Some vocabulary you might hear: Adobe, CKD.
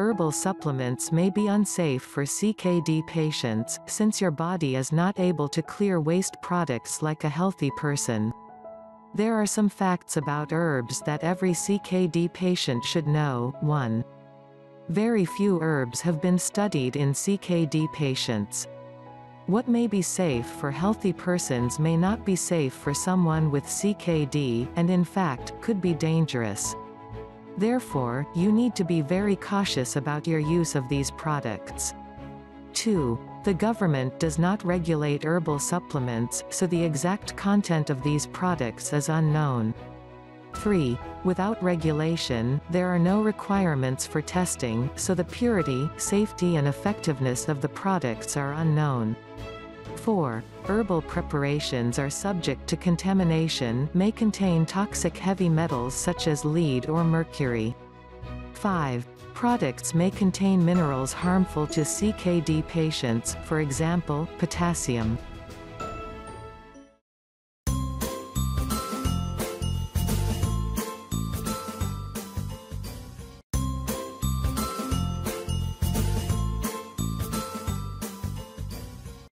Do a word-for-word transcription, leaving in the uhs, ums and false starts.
herbal supplements may be unsafe for C K D patients, since your body is not able to clear waste products like a healthy person. There are some facts about herbs that every C K D patient should know. one. Very few herbs have been studied in C K D patients. What may be safe for healthy persons may not be safe for someone with C K D, and in fact, could be dangerous. Therefore, you need to be very cautious about your use of these products. two. The government does not regulate herbal supplements, so the exact content of these products is unknown. three. Without regulation, there are no requirements for testing, so the purity, safety and effectiveness of the products are unknown. four. Herbal preparations are subject to contamination, may contain toxic heavy metals such as lead or mercury. five. Products may contain minerals harmful to C K D patients, for example, potassium.